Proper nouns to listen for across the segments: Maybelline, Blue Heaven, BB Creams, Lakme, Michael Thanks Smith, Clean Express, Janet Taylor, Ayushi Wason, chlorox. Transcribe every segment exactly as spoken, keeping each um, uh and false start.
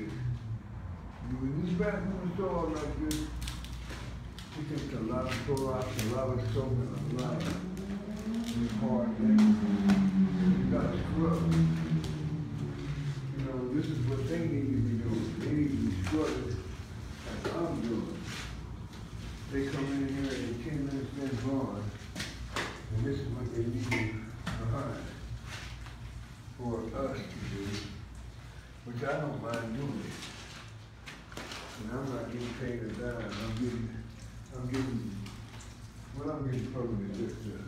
this. When you back in the store like this, it takes a lot of chlorox, a lot of soap, and a lot of hard things. You gotta scrub. You know, this is what they need to be doing. They need to be scrubbing like I'm doing. They come in here and ten minutes they're gone. And this is what they need behind for us to do, which I don't mind doing. And I'm not getting paid a dime. I'm getting, I'm getting, what well, I'm getting from is just the,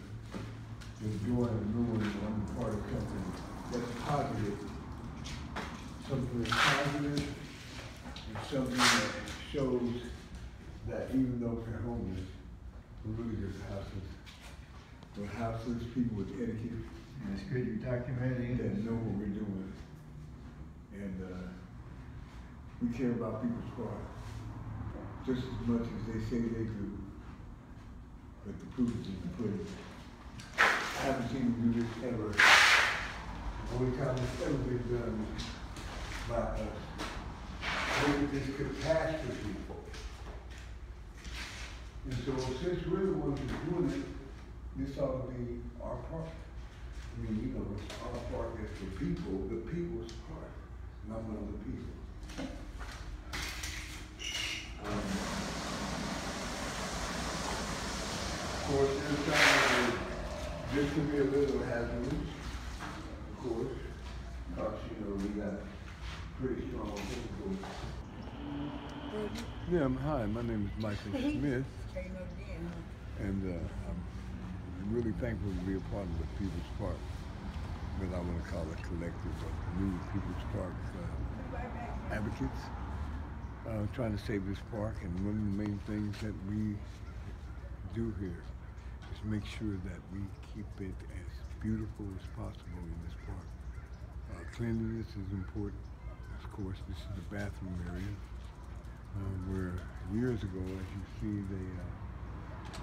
the joy and knowing that I'm a part of something that's positive, something that's positive, and something that shows that even though they're homeless, we're really just houseless. We're houseless people with etiquette. And it's good you're documenting that know what we're doing. And uh, we care about people's heart just as much as they say they do, but the proof is in the pudding. I haven't seen them do this ever. The only time it's ever been done by us. Look at this catastrophe. And so since we're the ones who's doing it, this ought to be our part. I mean, you know, our part is the people, the people's part, not one of the people. Um, of course, this time, this could be a little hazardous, of course, because, you know, we got pretty strong people. Yeah, hi, my name is Michael Smith, and uh, I'm really thankful to be a part of the People's Park, but I want to call it collective of new People's Park uh, advocates. Uh, trying to save this park, and one of the main things that we do here is make sure that we keep it as beautiful as possible in this park. Uh, cleanliness is important. Of course, this is the bathroom area uh, where years ago, as you see, they uh,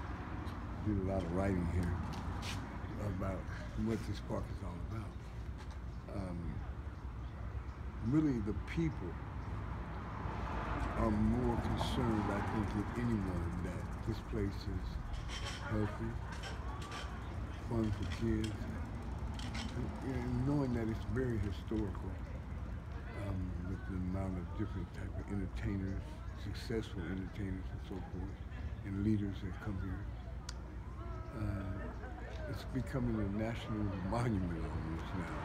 did a lot of writing here about what this park is all about. Um, really, the people I'm more concerned, I think, than anyone that this place is healthy, fun for kids, and, and knowing that it's very historical um, with the amount of different type of entertainers, successful entertainers and so forth, and leaders that come here. Uh, it's becoming a national monument almost now.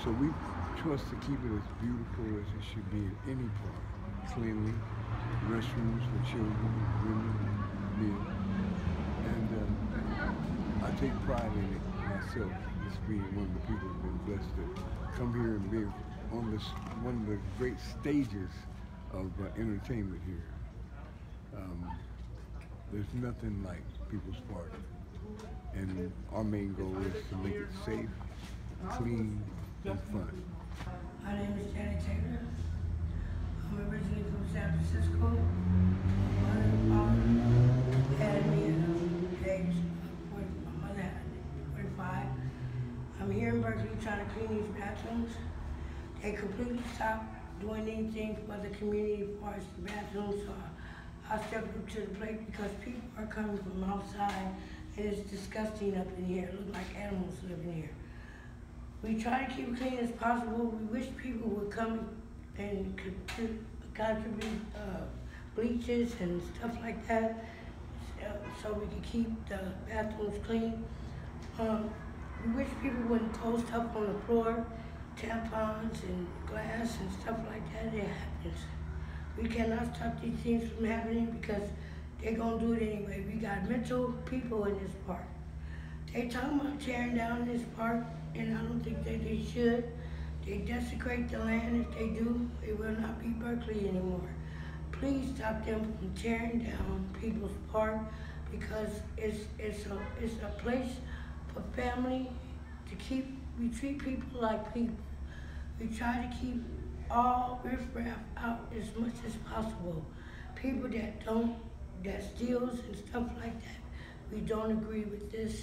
So we trust to keep it as beautiful as it should be in any park. Cleanly, restrooms for children, women, men, and uh, I take pride in it myself, as being one of the people who've been blessed to come here and be on this one of the great stages of uh, entertainment here. Um, there's nothing like People's Park, and our main goal is to make it safe, clean, and fun. My name is Janet Taylor. I'm originally from San Francisco. They had me at age forty-five. I'm here in Berkeley trying to clean these bathrooms. They completely stopped doing anything for the community as far as the bathrooms. So I, I stepped up to the plate because people are coming from outside. It is disgusting up in here. It looks like animals living here. We try to keep clean as possible. We wish people would come and contribute uh, bleaches and stuff like that, so, so we can keep the bathrooms clean. Um, we wish people wouldn't throw stuff on the floor, tampons and glass and stuff like that. It happens. We cannot stop these things from happening because they're gonna do it anyway. We got mental people in this park. They talking about tearing down this park, and I don't think that they should. They desecrate the land. If they do, it will not be Berkeley anymore. Please stop them from tearing down People's Park because it's it's a it's a place for family to keep. We treat people like people. We try to keep all riffraff out as much as possible. People that don't that steals and stuff like that. We don't agree with this.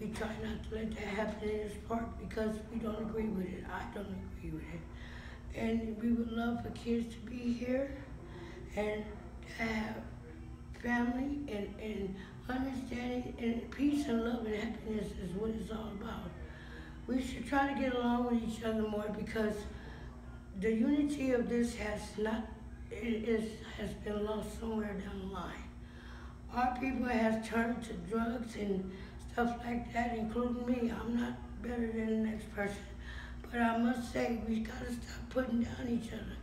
We try not to let that happen in this park because we don't agree with it. I don't agree with it. and we would love for kids to be here and to have family and, and understanding and peace and love and happiness is what it's all about. We should try to get along with each other more, because the unity of this has not, it is, has been lost somewhere down the line. Our people have turned to drugs and stuff like that, including me. I'm not better than the next person. But I must say, we gotta stop putting down each other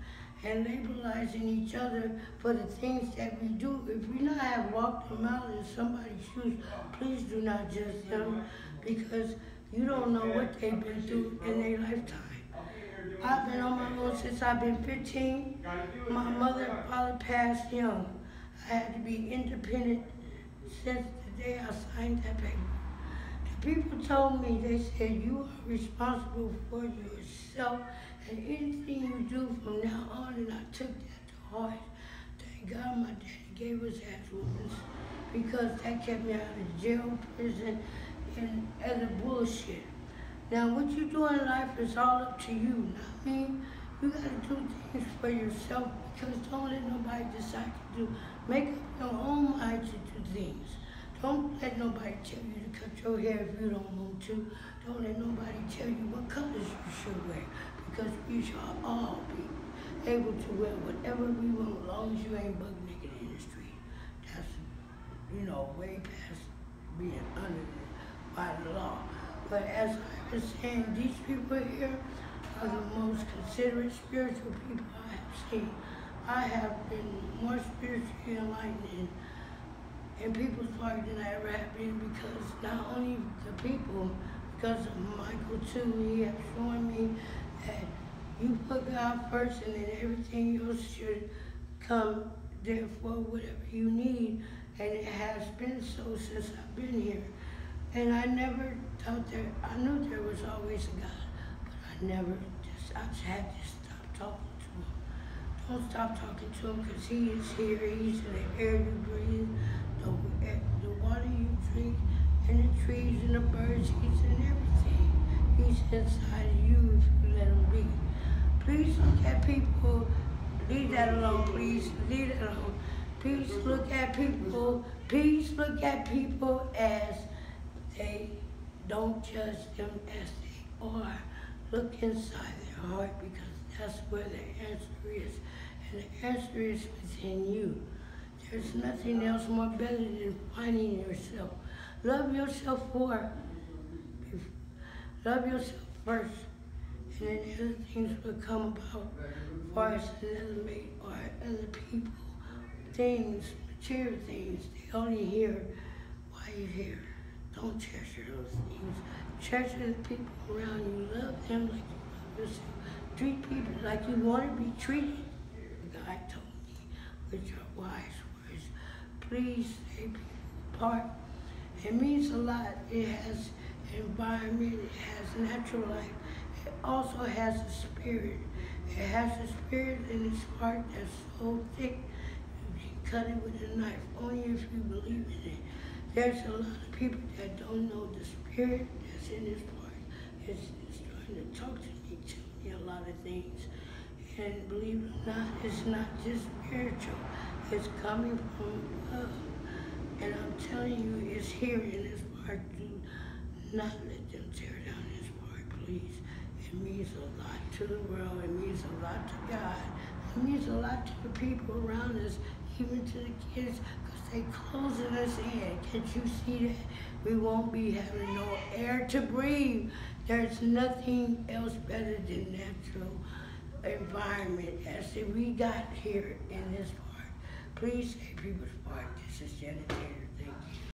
and labelizing each other for the things that we do. If we not have walked them out in somebody's shoes, please do not judge them, because you don't know what they've been through in their lifetime. I've been on my own since I've been fifteen. My mother and father passed young. I had to be independent since the day I signed that paper. The people told me, they said, you are responsible for yourself and anything you do from now on, and I took that to heart. Thank God my daddy gave us ass whoopings, because that kept me out of jail, prison, and other bullshit. Now, what you do in life is all up to you, not me. You gotta do things for yourself, because don't let nobody decide to do. Make up your own mind to do things. Don't let nobody tell you to cut your hair if you don't want to. Don't let nobody tell you what colors you should wear, because we shall all be able to wear whatever we want, as long as you ain't bug naked in the street. That's, you know, way past being under by the law. But as I was saying, these people here are the most considerate spiritual people I have seen. I have been more spiritually enlightened in people's park than I ever have been, because not only the people, because of Michael too, he has shown me that you put God first and then everything else should come, therefore whatever you need, and it has been so since I've been here. And I never thought there, I knew there was always a God, but I never just, I just had to stop talking to him. Don't stop talking to him, because he is here, he's in the air you breathe, the, the water you drink, and the trees and the birds, he's in everything. He's inside of you if you let him be. Please look at people, leave that alone, please, leave that alone. Please look at people, please look at people as they don't judge them as they are. Look inside their heart, because that's where the answer is. And the answer is within you. There's nothing else more better than finding yourself. Love yourself for, love yourself first, and then other things will come about, as far as another mate or other people, things, material things. They only hear why you're here. Don't treasure those things. Treasure the people around you. Love them like you love yourself. Treat people like you want to be treated. God told me with your wise words, please stay people apart. It means a lot. It has environment. It has natural life. It also has a spirit. It has a spirit in its heart that's so thick you can cut it with a knife, only if you believe in it. There's a lot of people that don't know the spirit that's in this part. It's, it's trying to talk to me, tell me a lot of things. And believe it or not, it's not just spiritual. It's coming from love. And I'm telling you, it's here in this part. Do not let them tear down this part, please. It means a lot to the world. It means a lot to God. It means a lot to the people around us, even to the kids, because they closing us in. Can't you see that? We won't be having no air to breathe. There's nothing else better than natural environment as that we got here in this part. Please stay people's part. This is Janet Taylor. Thank you.